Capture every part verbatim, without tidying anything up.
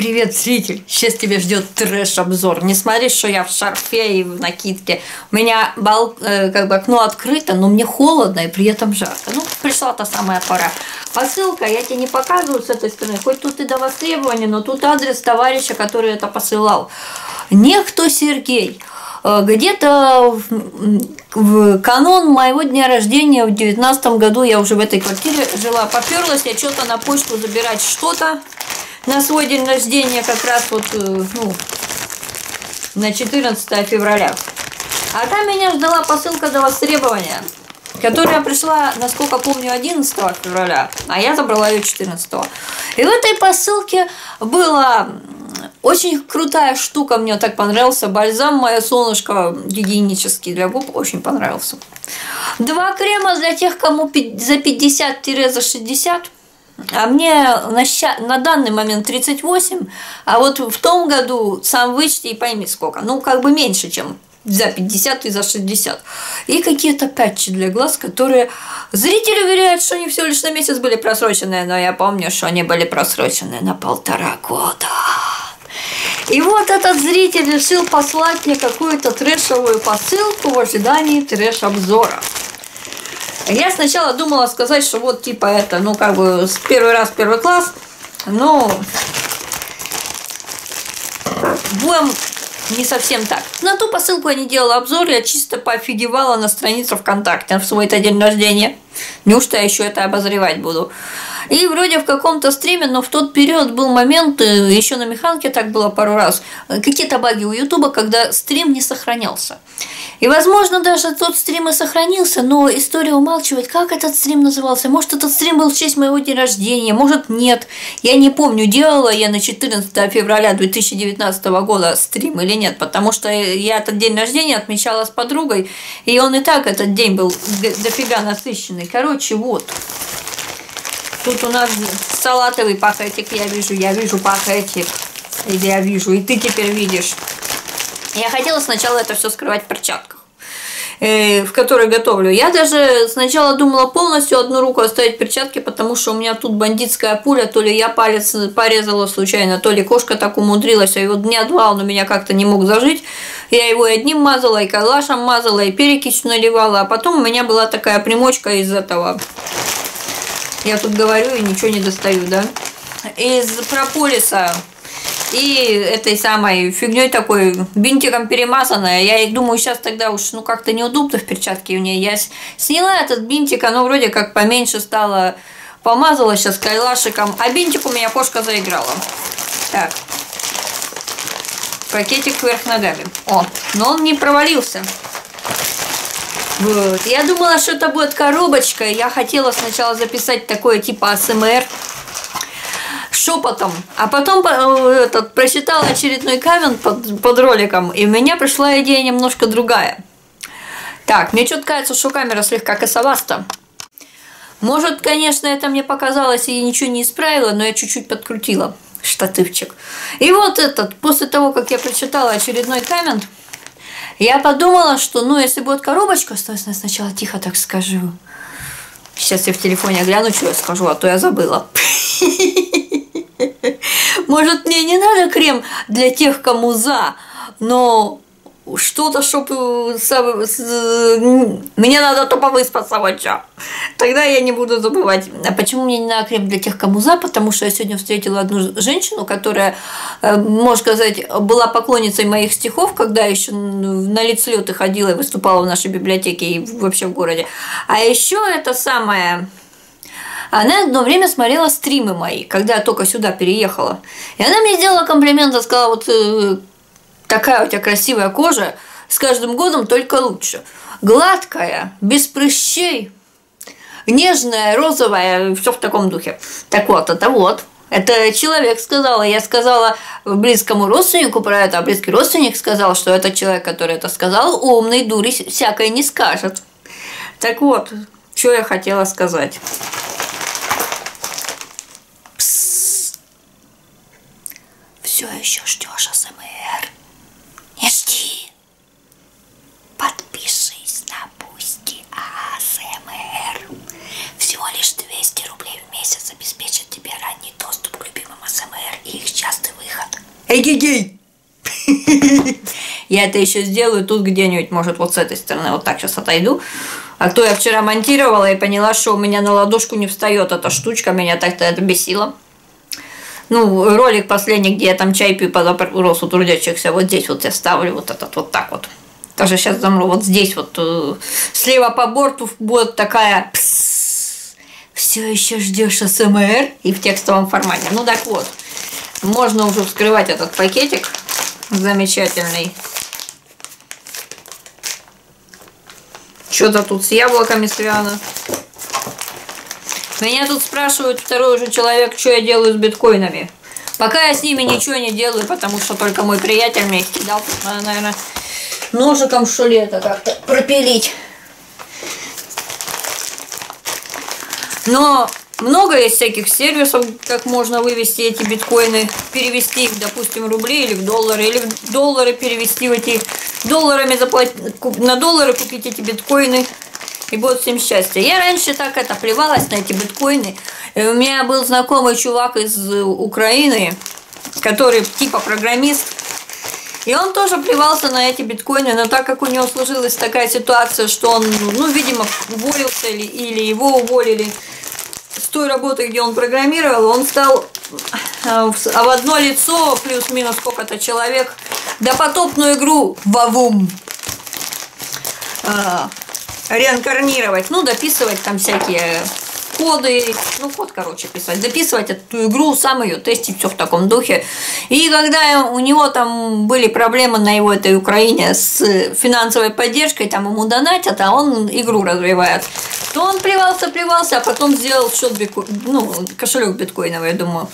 Привет, зритель! Сейчас тебя ждет трэш-обзор. Не смотри, что я в шарфе и в накидке. У меня бал... как бы окно открыто, но мне холодно и при этом жарко. Ну, пришла та самая пора. Посылка, я тебе не показываю с этой стороны. Хоть тут и до востребования, но тут адрес товарища, который это посылал. Некто Сергей. Где-то в, в канун моего дня рождения в девятнадцатом году я уже в этой квартире жила. Поперлась я что-то на почту забирать что-то. На свой день рождения как раз вот, ну, на четырнадцатое февраля. А там меня ждала посылка до востребования, которая пришла, насколько помню, одиннадцатого февраля, а я забрала ее четырнадцатого. И в этой посылке была очень крутая штука, мне так понравился бальзам «Мое солнышко» гигиенический для губ, очень понравился. Два крема для тех, кому за пятьдесят — шестьдесят. А мне на, ща, на данный момент тридцать восемь, а вот в том году сам вычти и пойми сколько. Ну, как бы меньше, чем за пятьдесят и за шестьдесят. И какие-то патчи для глаз, которые зрители уверяют, что они всего лишь на месяц были просроченные, но я помню, что они были просрочены на полтора года. И вот этот зритель решил послать мне какую-то трэшевую посылку в ожидании трэш-обзора. Я сначала думала сказать, что вот типа это, ну как бы с первый раз первый класс, но будем не совсем так. На ту посылку я не делала обзор, я чисто поофигевала на странице ВКонтакте в свой-то день рождения. Неужто я еще это обозревать буду? И вроде в каком-то стриме, но в тот период был момент, еще на Механке так было пару раз, какие-то баги у Ютуба, когда стрим не сохранялся. И, возможно, даже тот стрим и сохранился, но история умалчивает, как этот стрим назывался. Может, этот стрим был в честь моего дня рождения, может, нет. Я не помню, делала я на четырнадцатое февраля две тысячи девятнадцатого года стрим или нет, потому что я этот день рождения отмечала с подругой, и он и так этот день был дофига насыщенный. Короче, вот. Тут у нас салатовый пакетик, я вижу, я вижу пакетик, я вижу, и ты теперь видишь. Я хотела сначала это все скрывать в перчатках, э, в которой готовлю. Я даже сначала думала полностью одну руку оставить в перчатке, потому что у меня тут бандитская пуля, то ли я палец порезала случайно, то ли кошка так умудрилась, а его дня два он у меня как-то не мог зажить. Я его и одним мазала, и калашем мазала, и перекись наливала, а потом у меня была такая примочка из этого... Я тут говорю и ничего не достаю, да? Из прополиса и этой самой фигней такой, бинтиком перемазанная. Я думаю, сейчас тогда уж, ну, как-то неудобно в перчатке у нее. Я сняла этот бинтик, оно вроде как поменьше стало. Помазала сейчас кайлашиком, а бинтик у меня кошка заиграла. Так. Пакетик вверх ногами. О, но он не провалился. Вот. Я думала, что это будет коробочка. Я хотела сначала записать такое типа а эс эм эр шепотом. А потом этот, прочитала очередной коммент под, под роликом. И у меня пришла идея немножко другая. Так, мне что-то кажется, что камера слегка косоваста. Может, конечно, это мне показалось и ничего не исправила, но я чуть-чуть подкрутила штативчик. И вот этот, после того, как я прочитала очередной коммент, я подумала, что, ну, если будет коробочка, стой, сначала тихо так скажу. Сейчас я в телефоне гляну, что я скажу, а то я забыла. Может, мне не надо крем для тех, кому за, но что-то, чтобы... Мне надо тупо выспаться вообще. Тогда я не буду забывать. А почему мне не надо крем для тех, кому за? Потому что я сегодня встретила одну женщину, которая, можно сказать, была поклонницей моих стихов, когда еще на лицлеты ходила и выступала в нашей библиотеке и вообще в городе. А еще это самое... Она одно время смотрела стримы мои, когда я только сюда переехала. И она мне сделала комплимент, она сказала, вот... Такая у тебя красивая кожа, с каждым годом только лучше. Гладкая, без прыщей, нежная, розовая, все в таком духе. Так вот, это вот. Это человек сказала. Я сказала близкому родственнику про это, а близкий родственник сказал, что этот человек, который это сказал, умный, дури всякой не скажет. Так вот, что я хотела сказать. Пс. Все еще ждешь а эс эм эр. Не жди, подпишись на Бусти а эс эм эр. Всего лишь двести рублей в месяц обеспечит тебе ранний доступ к любимым а эс эм эр и их частый выход Эгегей! Я это еще сделаю тут где-нибудь, может, вот с этой стороны. Вот так сейчас отойду. А то я вчера монтировала и поняла, что у меня на ладошку не встает эта штучка. Меня так-то это бесило. Ну, ролик последний, где я там чай пью по запросу трудящихся. Вот здесь вот я ставлю вот этот вот так вот. Даже сейчас замру. Вот здесь вот слева по борту будет такая... Все еще ждешь АСМР и в текстовом формате. Ну так вот, можно уже вскрывать этот пакетик замечательный. Что-то тут с яблоками связано. Меня тут спрашивают второй уже человек, что я делаю с биткоинами. Пока я с ними ничего не делаю, потому что только мой приятель мне их кидал. Надо, наверное, ножиком что ли это как-то пропилить. Но много есть всяких сервисов, как можно вывести эти биткоины, перевести их, допустим, в рубли или в доллары, или в доллары перевести в эти долларами заплатить, на доллары купить эти биткоины, и будет всем счастье. Я раньше так это плевалась на эти биткоины. У меня был знакомый чувак из Украины, который типа программист, и он тоже плевался на эти биткоины, но так как у него сложилась такая ситуация, что он, ну, видимо, уволился или, или его уволили с той работы, где он программировал, он стал в одно лицо, плюс-минус сколько-то человек, допотопную игру Вавум реинкарнировать, ну, дописывать там всякие коды, ну, код, короче, писать, дописывать эту игру, сам ее тестить, все в таком духе. И когда у него там были проблемы на его этой Украине с финансовой поддержкой, там ему донатят, а он игру развивает, то он плевался-плевался, а потом сделал счет битко... ну, кошелек биткоиновый, я думаю.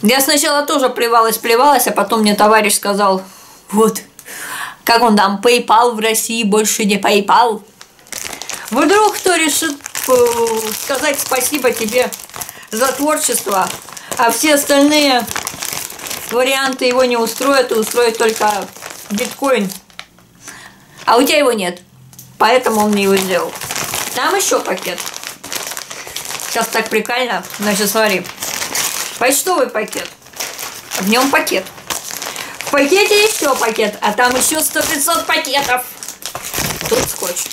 Я сначала тоже плевалась-плевалась, а потом мне товарищ сказал, вот, как он там, PayPal в России больше не PayPal. Вдруг кто решит сказать спасибо тебе за творчество, а все остальные варианты его не устроят, и устроит только биткоин. А у тебя его нет, поэтому он мне его сделал. Там еще пакет. Сейчас так прикольно. Значит, смотри. Почтовый пакет. В нем пакет. В пакете еще пакет, а там еще сто пятьсот пакетов. Тут скотч.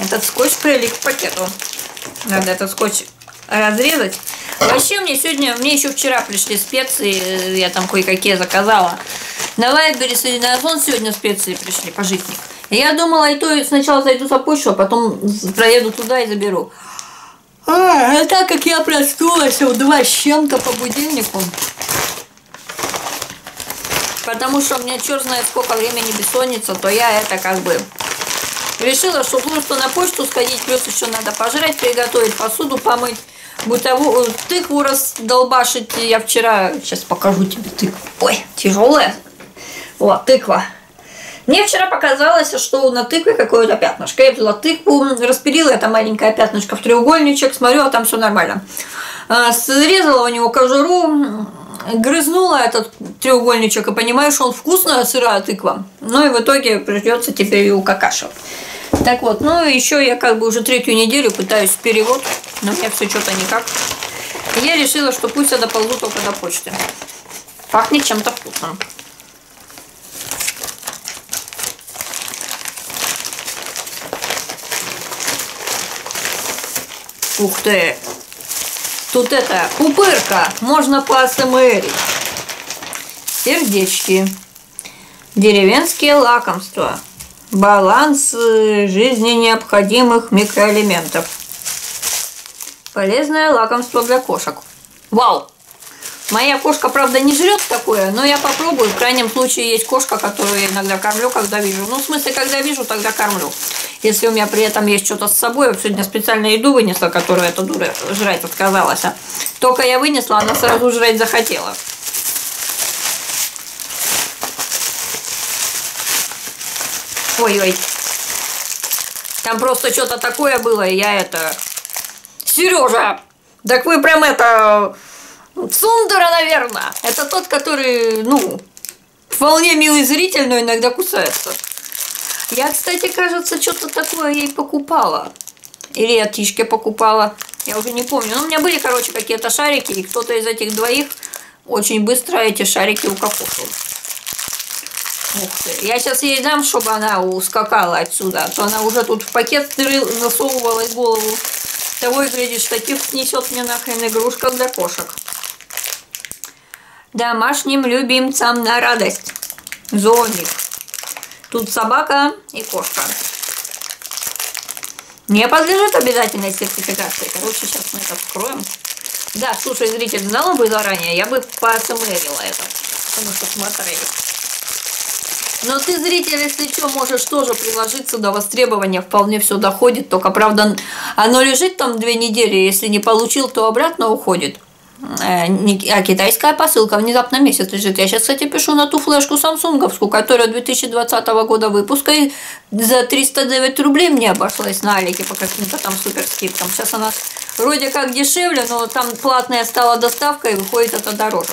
Этот скотч прилип к пакету. Надо этот скотч разрезать. Вообще, мне сегодня, мне еще вчера пришли специи, я там кое-какие заказала. На Вайберс и на Азон сегодня специи пришли, пожитник. Я думала, и то и сначала зайду за почту, а потом проеду туда и заберу. А, а так как я проснулась в два с чем-то по будильнику, потому что у меня черт знает сколько времени бессонница, то я это как бы... Решила, что просто на почту сходить, плюс еще надо пожрать, приготовить, посуду помыть, бытовую тыкву раздолбашить. Я вчера, сейчас покажу тебе тыкву. Ой, тяжелая. Вот, тыква. Мне вчера показалось, что на тыкве какое-то пятнышко. Я взяла тыкву, распилила, это маленькое пятнышко в треугольничек, смотрю, а там все нормально. Срезала у него кожуру, грызнула этот треугольничек и понимаю, что он вкусная сырая тыква. Ну и в итоге придется теперь его какашивать. Так вот, ну и еще я как бы уже третью неделю пытаюсь перевод, но у меня все что-то никак. И я решила, что пусть я доползу только до почты. Пахнет чем-то вкусным. Ух ты! Тут это, пупырка, можно по АСМР. Сердечки. Деревенские лакомства. Баланс жизни необходимых микроэлементов. Полезное лакомство для кошек. Вау! Моя кошка, правда, не жрет такое, но я попробую. В крайнем случае есть кошка, которую я иногда кормлю, когда вижу. Ну, в смысле, когда вижу, тогда кормлю. Если у меня при этом есть что-то с собой, я сегодня специально еду вынесла, которую эта дура жрать отказалась. Только я вынесла, она сразу жрать захотела. Ой-ой. Там просто что-то такое было, и я это... Сережа! Так вы прям это... Цундера, наверное. Это тот, который, ну, вполне милый зритель, но иногда кусается. Я, кстати, кажется, что-то такое ей покупала. Или я тишке покупала. Я уже не помню. Но у меня были, короче, какие-то шарики, и кто-то из этих двоих очень быстро эти шарики укокошил. Ух ты. Я сейчас ей дам, чтобы она ускакала отсюда, а то она уже тут в пакет засовывала и голову. Того и глядишь, таких несет мне нахрен игрушка для кошек. Домашним любимцам на радость. Зоник. Тут собака и кошка. Не подлежит обязательной сертификации. Короче, сейчас мы это вскроем. Да, слушай, зритель, знал бы заранее, я бы поасмерила это. Потому что смотрели. Но ты, зритель, если что, можешь тоже приложиться до востребования. Вполне все доходит. Только, правда, оно лежит там две недели. Если не получил, то обратно уходит. А китайская посылка внезапно месяц лежит. Я сейчас, кстати, пишу на ту флешку самсунговскую, которая две тысячи двадцатого года выпуска, и за триста девять рублей мне обошлась на Алике по каким-то там супер скидкам. Сейчас она вроде как дешевле, но там платная стала доставка и выходит это дороже.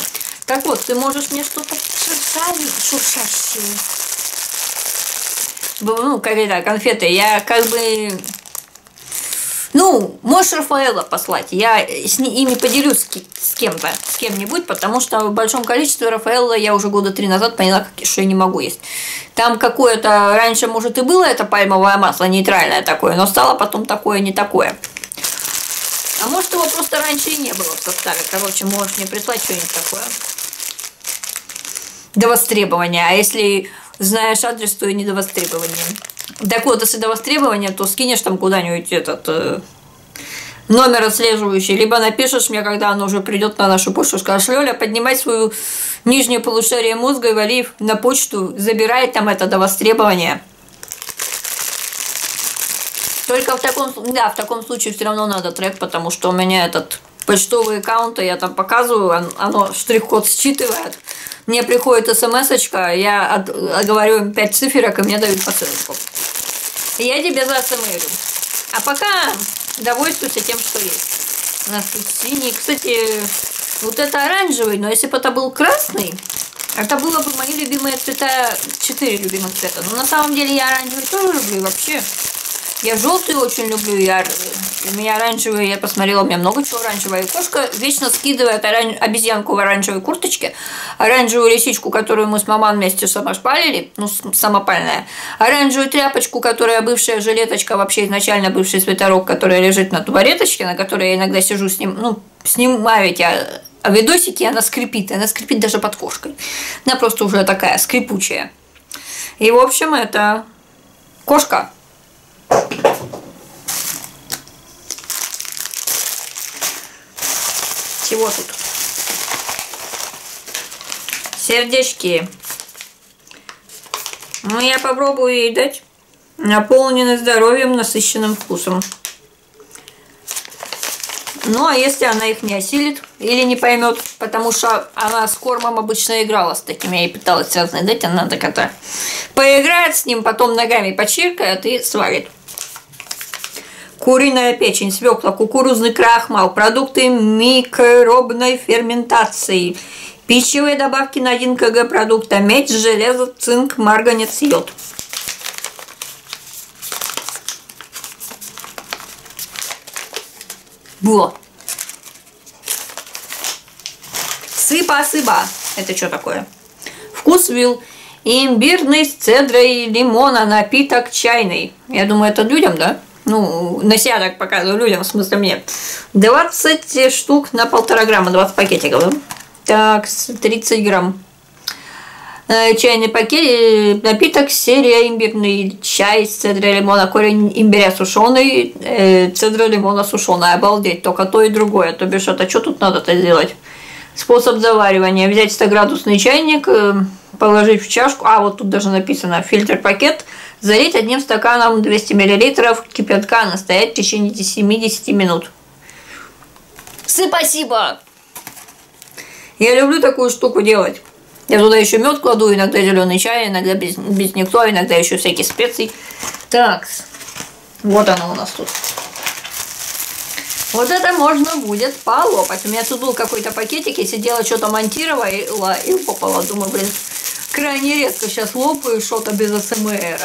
Так вот, ты можешь мне что-то шуршать, шуршащее. Ну, какие-то конфеты. Я как бы... Ну, можешь Рафаэла послать, я с ними поделюсь с кем-то, с кем-нибудь, потому что в большом количестве Рафаэла я уже года три назад поняла, что я не могу есть. Там какое-то, раньше, может, и было это пальмовое масло, нейтральное такое, но стало потом такое, не такое. А может, его просто раньше и не было в составе, короче, можешь мне прислать что-нибудь такое. До востребования, а если знаешь адрес, то и не до востребования. Так вот, если до востребования, то скинешь там куда-нибудь этот э, номер отслеживающий, либо напишешь мне, когда оно уже придет на нашу почту, скажешь: Лёля, поднимай свою нижнее полушарие мозга и вали на почту, забирай там это до востребования. Только в таком, да, в таком случае все равно надо трек, потому что у меня этот почтовый аккаунт, я там показываю, оно штрих-код считывает. Мне приходит смс-очка, я от, говорю им пять циферок, и мне дают посылку. Я тебе заосмерю. А пока довольствуйся тем, что есть. У нас тут синий. Кстати, вот это оранжевый, но если бы это был красный, это было бы мои любимые цвета, четыре любимых цвета. Но на самом деле я оранжевый тоже люблю вообще. Я желтый очень люблю, я, у меня оранжевый, я посмотрела, у меня много чего оранжевого. И кошка вечно скидывает оран... обезьянку в оранжевой курточке, оранжевую лисичку, которую мы с мамой вместе самошпалили, ну, самопальная, оранжевую тряпочку, которая бывшая жилеточка, вообще изначально бывший свитерок, который лежит на туалеточке, на которой я иногда сижу с ним, ну, снимаю эти видосики, она скрипит, она скрипит даже под кошкой. Она просто уже такая скрипучая. И, в общем, это кошка. Чего тут? Сердечки. Ну, я попробую ей дать. Наполнены здоровьем, насыщенным вкусом. Ну, а если она их не осилит или не поймет, потому что она с кормом обычно играла с таким, я ей пыталась связанной дать, она такая-то поиграет с ним, потом ногами почиркает и свалит. Куриная печень, свекла, кукурузный крахмал, продукты микробной ферментации, пищевые добавки на один килограмм продукта, медь, железо, цинк, марганец, йод. Во. Сыпа-сыба. Это что такое? Вкус вил. Имбирный с цедрой лимона, напиток чайный. Я думаю, это людям, да? Ну, на себя так показываю людям, в смысле мне. двадцать штук на полтора грамма, двадцать пакетиков. Да? Так, тридцать грамм. Чайный пакет, напиток, серия имбирный чай с цедрой лимона, корень имбиря сушеный, э, цедра лимона сушеная. Обалдеть, только то и другое. То бишь, это что тут надо-то сделать? Способ заваривания. Взять стоградусный чайник, э, положить в чашку, а вот тут даже написано, фильтр пакет, залить одним стаканом двести миллилитров кипятка, настоять в течение семидесяти минут. Спасибо! Я люблю такую штуку делать. Я туда еще мед кладу, иногда зеленый чай, иногда без, без никто, иногда еще всякие специи. Так, вот оно у нас тут. Вот это можно будет полопать. У меня тут был какой-то пакетик, я сидела, что-то монтировала и лопала. Думаю, блин, крайне редко сейчас лопаю что-то без а эс эм эр.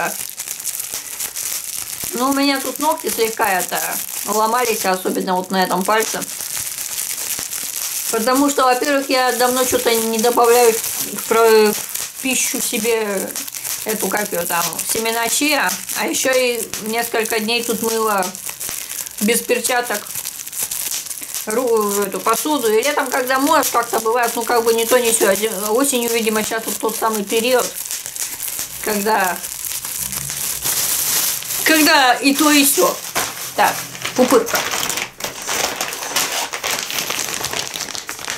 Но у меня тут ногти слегка это ломались, особенно вот на этом пальце. Потому что, во-первых, я давно что-то не добавляю в пищу себе эту, как ее там, семена чиа. А еще и несколько дней тут мыла без перчаток эту посуду. И летом, когда моешь, как-то бывает, ну как бы не то, не все. Осенью, видимо, сейчас вот тот самый период, когда, когда и то, и все. Так, пупырка.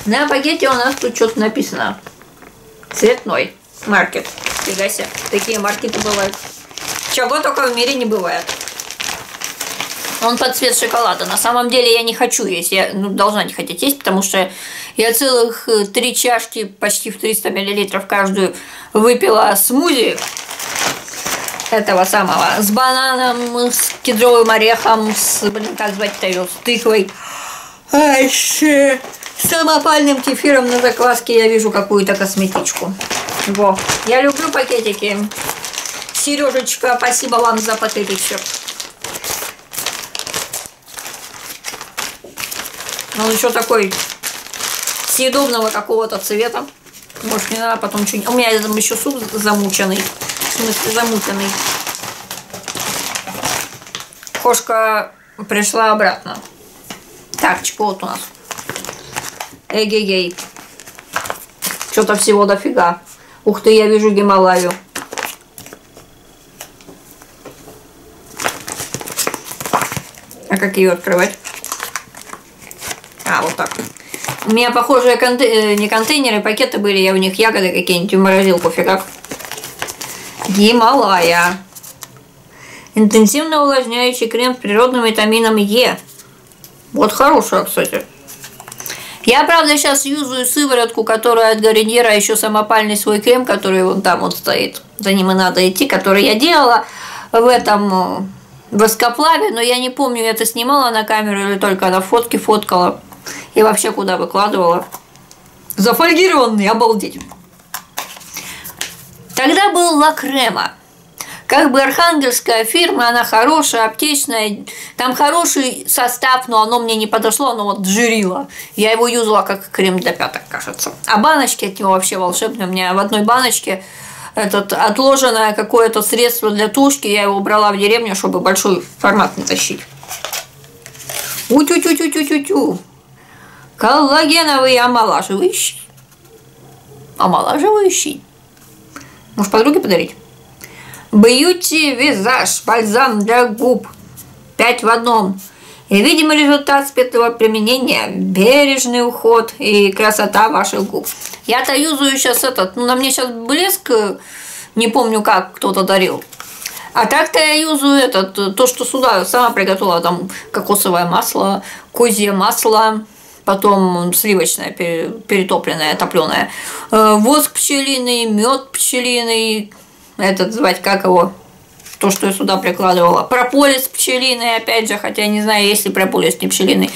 На пакете у нас тут что-то написано. Цветной маркет. Фига себе, такие маркеты бывают. Чего только в мире не бывает. Он под цвет шоколада. На самом деле я не хочу есть. Я ну, должна не хотеть есть, потому что я целых три чашки, почти в триста миллилитров каждую, выпила смузи. Этого самого. С бананом, с кедровым орехом, с, блин, как звать-то ее, с тыквой. Ай, щит. С самопальным кефиром на закваске. Я вижу какую-то косметичку. Во. Я люблю пакетики. Сережечка, спасибо вам за пакетичек. Он еще такой съедобного какого-то цвета. Может, не надо потом что-нибудь. У меня там еще суп замученный. В смысле, замутанный. Кошка пришла обратно. Так, чего вот у нас? Эгегей. Что-то всего дофига. Ух ты, я вижу Гималаю. А как ее открывать? А, вот так. У меня похожие контей... не контейнеры, пакеты были. Я у них ягоды какие-нибудь в морозилку фигак. Гималая. Интенсивно увлажняющий крем с природным витамином Е. Вот хорошая, кстати. Я, правда, сейчас юзаю сыворотку, которая от Гарньера, еще самопальный свой крем, который вон там вот стоит. За ним и надо идти, который я делала в этом воскоплаве, но я не помню, я это снимала на камеру или только на фотке фоткала. И вообще куда выкладывала. Зафольгированный, обалдеть. Тогда был Лакрема. Как бы архангельская фирма, она хорошая, аптечная, там хороший состав, но оно мне не подошло, оно вот жирило. Я его юзала как крем для пяток, кажется. А баночки от него вообще волшебные. У меня в одной баночке этот, отложенное какое-то средство для тушки, я его брала в деревню, чтобы большой формат не тащить. У-тю-тю-тю-тю-тю-тю. Коллагеновый омолаживающий. Омолаживающий. Может, подруге подарить? Бьюти визаж, бальзам для губ, пять в одном. И видимый результат спецного применения, бережный уход и красота ваших губ. Я-то юзаю сейчас этот, ну на мне сейчас блеск, не помню как, кто-то дарил. А так-то я юзаю этот, то, что сюда сама приготовила, там кокосовое масло, козье масло. Потом сливочное, перетопленное, топленое. Воск пчелиный, мед пчелиный. Этот звать, как его? То, что я сюда прикладывала. Прополис пчелиный, опять же, хотя я не знаю, есть ли прополис не пчелиный.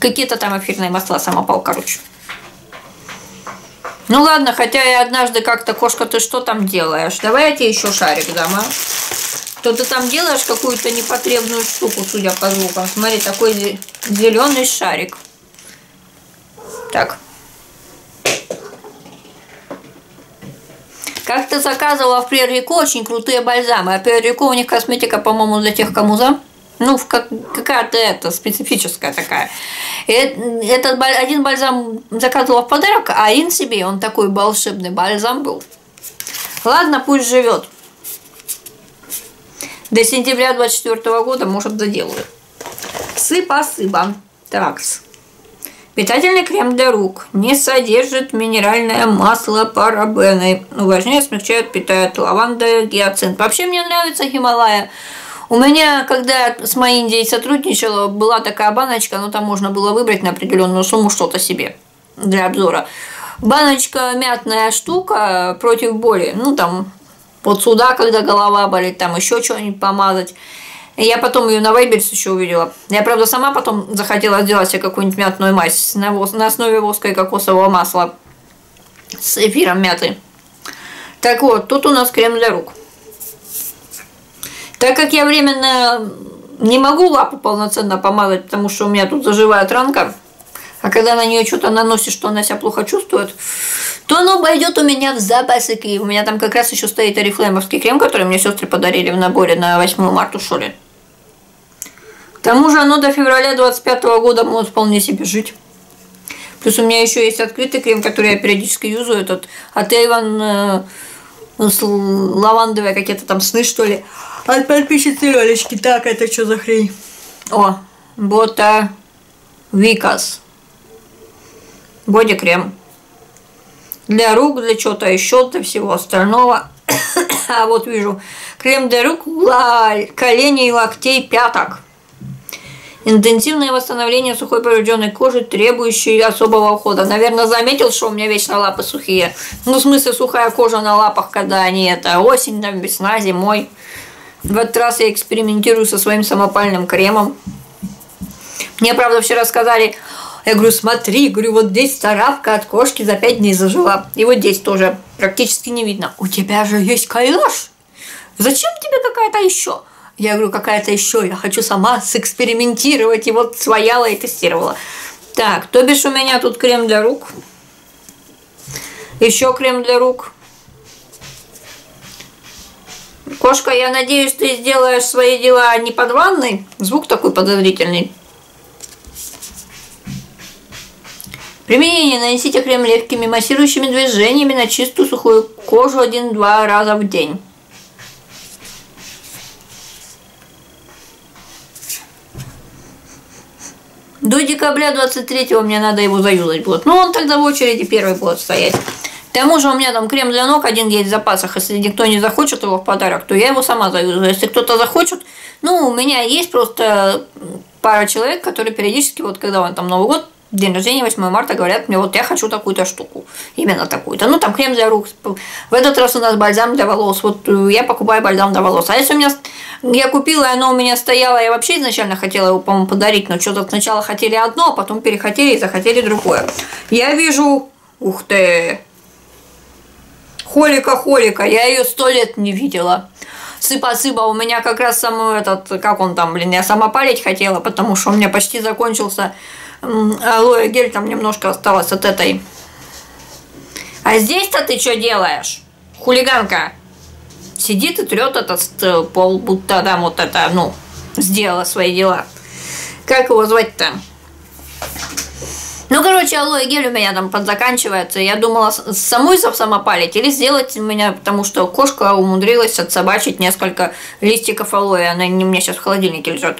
Какие-то там эфирные масла, самопал, короче. Ну ладно, хотя я однажды как-то, кошка, ты что там делаешь? Давай я тебе еще шарик дам, а? То ты там делаешь какую-то непотребную штуку, судя по звукам. Смотри, такой зеленый шарик. Так. Как-то заказывала в Приорику очень крутые бальзамы. А Приорику у них косметика, по-моему, для тех, кому за... Ну, как, какая-то это, специфическая такая. И этот, один бальзам заказывала в подарок, а один себе, он такой волшебный бальзам был. Ладно, пусть живет. До сентября двадцать четвёртого года, может, доделают. Сыпа-сыба. Такс. Питательный крем для рук. Не содержит минеральное масло, парабены. Увлажняет, смягчает, питает. Лаванда, гиацинт. Вообще мне нравится Гималая. У меня, когда я с моей Индией сотрудничала, была такая баночка, но там можно было выбрать на определенную сумму что-то себе для обзора. Баночка мятная штука против боли. Ну там вот сюда, когда голова болит, там еще что-нибудь помазать. Я потом ее на Вайберс еще увидела. Я, правда, сама потом захотела сделать себе какую-нибудь мятную мазь на, вос... на основе воска и кокосового масла с эфиром мяты. Так вот, тут у нас крем для рук. Так как я временно не могу лапу полноценно помазать, потому что у меня тут заживает ранка А когда на нее что-то наносишь, что она себя плохо чувствует, то оно пойдет у меня в запасики. У меня там как раз еще стоит орифлеймовский крем, который мне сестры подарили в наборе на восьмое марта, что ли. К тому же оно до февраля двадцать пятого года может вполне себе жить. Плюс у меня еще есть открытый крем, который я периодически юзаю, этот от Avon, э, лавандовые какие-то там сны, что ли. От подписчицы Лёлечки. Так, это что за хрень? О, Бота Викас. Боди-крем. Для рук, для чего-то еще, для всего остального. А вот вижу. Крем для рук, коленей, локтей, пяток. Интенсивное восстановление сухой поврежденной кожи, требующей особого ухода. Наверное, заметил, что у меня вечно лапы сухие. Ну, в смысле, сухая кожа на лапах, когда они это осень, там, весна, зимой. В этот раз я экспериментирую со своим самопальным кремом. Мне, правда, вчера сказали, я говорю, смотри, говорю, вот здесь царапка от кошки за пять дней зажила. И вот здесь тоже практически не видно. У тебя же есть коллаж. Зачем тебе какая-то еще? Я говорю, какая-то еще, я хочу сама сэкспериментировать. И вот свояла и тестировала. Так, то бишь у меня тут крем для рук. Еще крем для рук. Кошка, я надеюсь, ты сделаешь свои дела не под ванной. Звук такой подозрительный. Применение. Нанесите крем легкими массирующими движениями на чистую сухую кожу один-два раза в день. До декабря двадцать третьего мне надо его заюзать будет. Ну, он тогда в очереди первый будет стоять. К тому же у меня там крем для ног один есть в запасах. Если никто не захочет его в подарок, то я его сама заюзаю. Если кто-то захочет, ну, у меня есть просто пара человек, которые периодически, вот когда он там Новый год, день рождения, восьмое марта, говорят мне, вот я хочу такую-то штуку. Именно такую-то. Ну, там крем для рук. В этот раз у нас бальзам для волос. Вот я покупаю бальзам для волос. А если у меня... Я купила, и оно у меня стояло, я вообще изначально хотела его, по-моему, подарить, но что-то сначала хотели одно, а потом перехотели и захотели другое. Я вижу, ух ты, холика-холика, я ее сто лет не видела. Сыпа-сыпа, у меня как раз саму этот, как он там, блин, я сама палить хотела, потому что у меня почти закончился алоэ гель, там немножко осталось от этой. А здесь-то ты что делаешь, хулиганка? Сидит и трет этот пол, будто там вот это, ну, сделала свои дела. Как его звать-то? Ну, короче, алоэ гель у меня там подзаканчивается. Я думала, самой самопалить или сделать у меня, потому что кошка умудрилась отсобачить несколько листиков алоэ. Она не у меня сейчас в холодильнике лежит.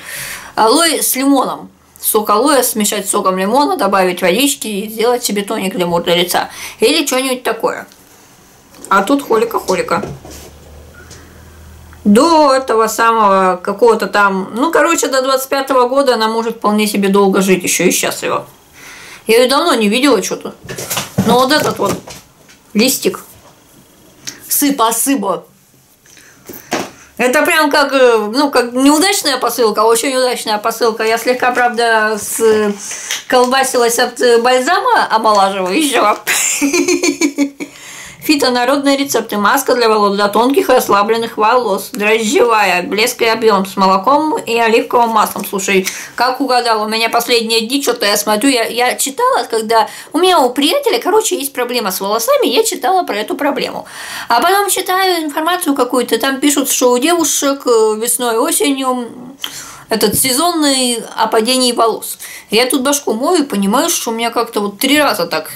Алоэ с лимоном. Сок алоэ смешать с соком лимона, добавить водички и сделать себе тоник для морды лица. Или что-нибудь такое. А тут холика-холика. До этого самого какого-то там... Ну, короче, до двадцать пятого года она может вполне себе долго жить еще и счастлива. Я ее давно не видела что-то. Но вот этот вот листик. Сыпа-сыпа. Это прям как, ну, как неудачная посылка, очень неудачная посылка. Я слегка, правда, с... колбасилась от бальзама омолаживающего. Фитонародные рецепты. Маска для волос, для тонких и ослабленных волос. Дрожжевая, блеск и объем с молоком и оливковым маслом. Слушай, как угадал, у меня последние дни, что-то я смотрю, я, я читала, когда у меня у приятеля, короче, есть проблема с волосами, я читала про эту проблему. А потом читаю информацию какую-то, там пишут, что у девушек весной, осенью этот сезонный опадение волос. Я тут башку мою и понимаю, что у меня как-то вот три раза так...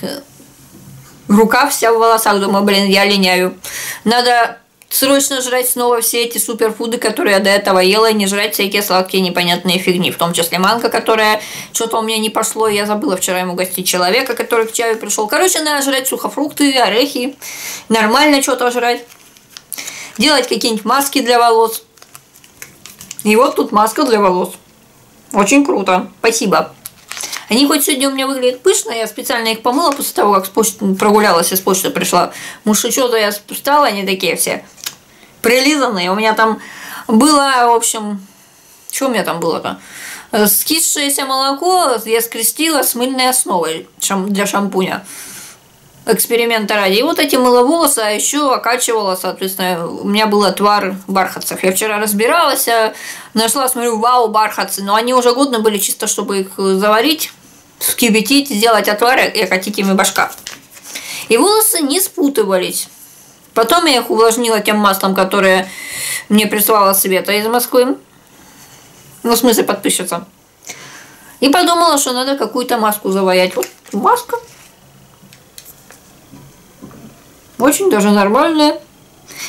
Рука вся в волосах, думаю, блин, я линяю. Надо срочно жрать снова все эти суперфуды, которые я до этого ела, и не жрать всякие сладкие непонятные фигни, в том числе манго, которая что-то у меня не пошло, я забыла вчера ему гостить человека, который к чаю пришел. Короче, надо жрать сухофрукты, орехи, нормально что-то жрать, делать какие-нибудь маски для волос. И вот тут маска для волос. Очень круто, спасибо. Они хоть сегодня у меня выглядят пышно, я специально их помыла после того, как с почты прогулялась и с почты пришла. Может, что-то я встала, они такие все прилизанные. У меня там было, в общем, что у меня там было-то? Скисшееся молоко я скрестила с мыльной основой для шампуня. Эксперимента ради. И вот эти мыла волосы, а еще окачивала, соответственно, у меня был отвар бархатцев. Я вчера разбиралась, нашла, смотрю, вау, бархатцы, но они уже годны были чисто, чтобы их заварить. скибетить, сделать отвары и окатить ими башка. И волосы не спутывались. Потом я их увлажнила тем маслом, которое мне прислала Света из Москвы. Ну, в смысле, подписчица. И подумала, что надо какую-то маску заваять. Вот маска. Очень даже нормальная.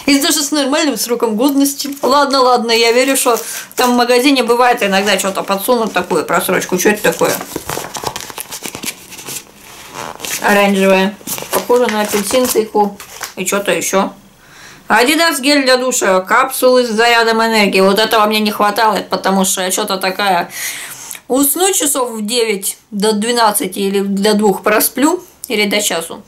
И даже с нормальным сроком годности. Ладно, ладно, я верю, что там в магазине бывает иногда что-то подсунут такую просрочку. Что это такое? Оранжевая. Похоже на апельсин, тыкву и что-то еще. Адидас гель для душа, капсулы с зарядом энергии. Вот этого мне не хватало, потому что я что-то такая... Усну часов в девять до двенадцати или до двух просплю, или до часу.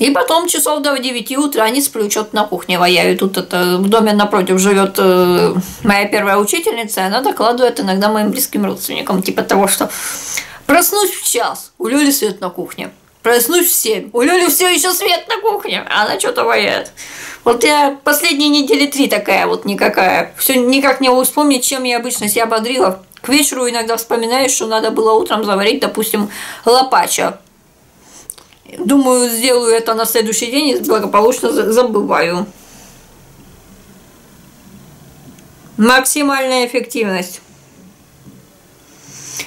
И потом часов до девяти утра не сплю, что-то на кухне ваяю. Тут это, в доме напротив живет э, моя первая учительница, и она докладывает иногда моим близким родственникам, типа того, что проснусь в час, у Лёли свет на кухне. Проснусь в семь, у Лёли все еще свет на кухне, а она что-то ваяет. Вот я последние недели три такая вот никакая. Все никак не могу вспомнить, чем я обычно себя бодрила. К вечеру иногда вспоминаешь, что надо было утром заварить, допустим, лапача. Думаю, сделаю это на следующий день и благополучно забываю. Максимальная эффективность.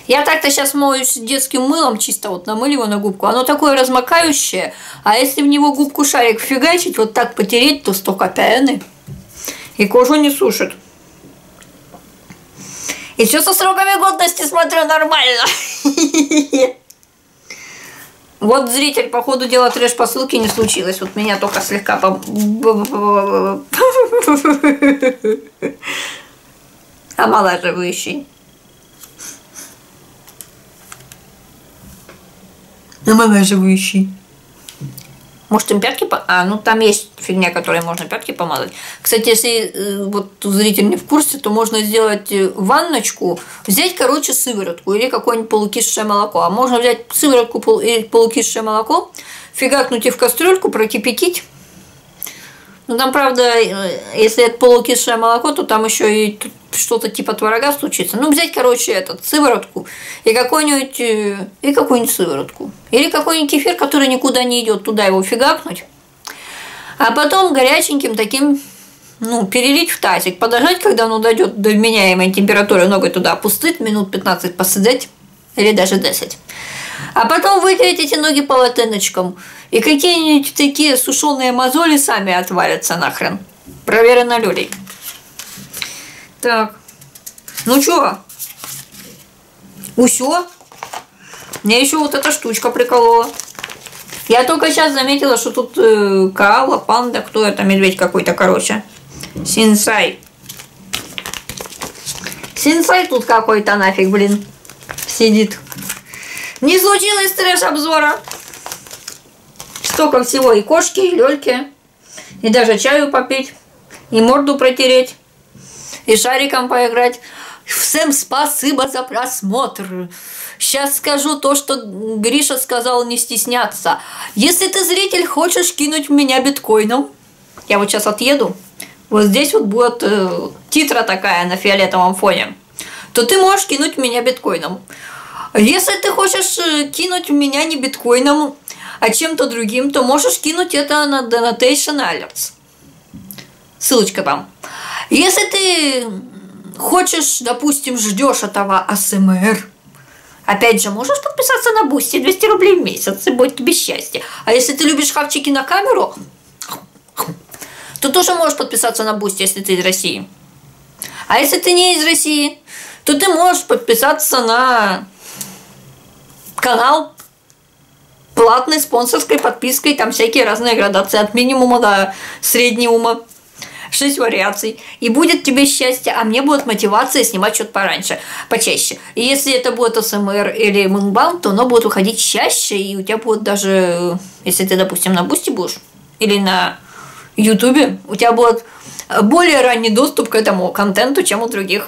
Я так-то сейчас моюсь детским мылом, чисто вот намыли его на губку. Оно такое размокающее, а если в него губку шарик фигачить, вот так потереть, то столько пены. И кожу не сушит. И все со сроками годности, смотрю, нормально. Вот зритель, по ходу дела, трэш по ссылке не случилось. Вот меня только слегка... Омолаживающий. Омолаживающий. Может, им пятки... По... А, ну там есть фигня, которой можно пятки помазать. Кстати, если э, вот зритель не в курсе, то можно сделать ванночку, взять, короче, сыворотку или какое-нибудь полукисшее молоко. А можно взять сыворотку пол... или полукисшее молоко, фигакнуть и в кастрюльку, прокипятить. Ну там, правда, если это полукисшее молоко, то там еще и что-то типа творога случится. Ну, взять, короче, этот, сыворотку и какую-нибудь и какую-нибудь сыворотку. Или какой-нибудь кефир, который никуда не идет, туда его фигакнуть. А потом горяченьким таким, ну, перелить в тазик. Подождать, когда оно дойдет до вменяемой температуры, ногой туда опустить, минут пятнадцать посидеть или даже десять. А потом вытереть эти ноги полотеночком. И какие-нибудь такие сушеные мозоли сами отвалятся нахрен. Проверено Лёлей. Так. Ну чё? Усё? Мне еще вот эта штучка приколола. Я только сейчас заметила, что тут э, коала, панда, кто это, медведь какой-то, короче. Синсай. Синсай тут какой-то нафиг, блин, сидит. Не случилось трэш-обзора. Столько всего, и кошки, и лёльки, и даже чаю попить, и морду протереть, и шариком поиграть. Всем спасибо за просмотр. Сейчас скажу то, что Гриша сказал не стесняться. Если ты, зритель, хочешь кинуть меня биткоином, я вот сейчас отъеду, вот здесь вот будет э, титра такая на фиолетовом фоне, то ты можешь кинуть меня биткоином. Если ты хочешь кинуть меня не биткоином, а чем-то другим, то можешь кинуть это на DonationAlerts. Ссылочка там. Если ты хочешь, допустим, ждешь этого а эс эм эр, опять же, можешь подписаться на Бусти, двести рублей в месяц, и будет тебе счастье. А если ты любишь хавчики на камеру, то тоже можешь подписаться на Бусти, если ты из России. А если ты не из России, то ты можешь подписаться на канал платной, спонсорской подпиской, там всякие разные градации, от минимума до среднего. шесть вариаций. И будет тебе счастье, а мне будет мотивация снимать что-то пораньше, почаще. И если это будет а эс эм эр или мунбан, то оно будет уходить чаще, и у тебя будет даже, если ты, допустим, на Бусти будешь, или на Ютубе, у тебя будет более ранний доступ к этому контенту, чем у других.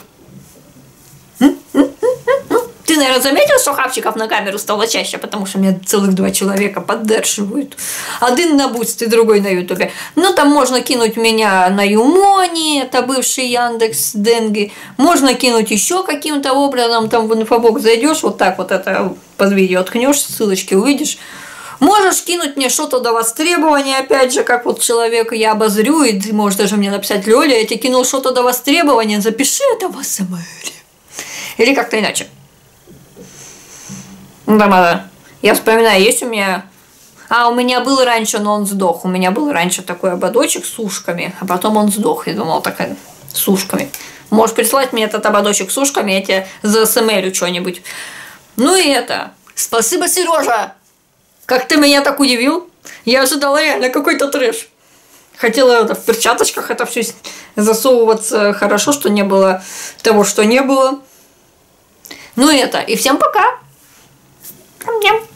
Ты наверное, заметил, что хавчиков на камеру стало чаще, потому что меня целых два человека поддерживают. Один на Бусти, другой на Ютубе. Но там можно кинуть меня на Юмоне, это бывший Яндекс денги. Можно кинуть еще каким-то образом, там в инфобокс зайдешь, вот так вот это под видео откнешь, ссылочки увидишь. Можешь кинуть мне что-то до востребования, опять же, как вот человек, я обозрю, и ты можешь даже мне написать: Лёля, я тебе кинул что-то до востребования, запиши это в АСМР. Или как-то иначе. Ну да, да, я вспоминаю, есть у меня... А, у меня был раньше, но он сдох. У меня был раньше такой ободочек с ушками, а потом он сдох, я думала, так с ушками. Можешь прислать мне этот ободочек с ушками, я тебе за АСМРю что-нибудь. Ну и это... Спасибо, Сережа! Как ты меня так удивил? Я ожидала реально какой-то трэш. Хотела это, в перчаточках это все засовываться. Хорошо, что не было того, что не было. Ну это. И всем пока. Ко мне.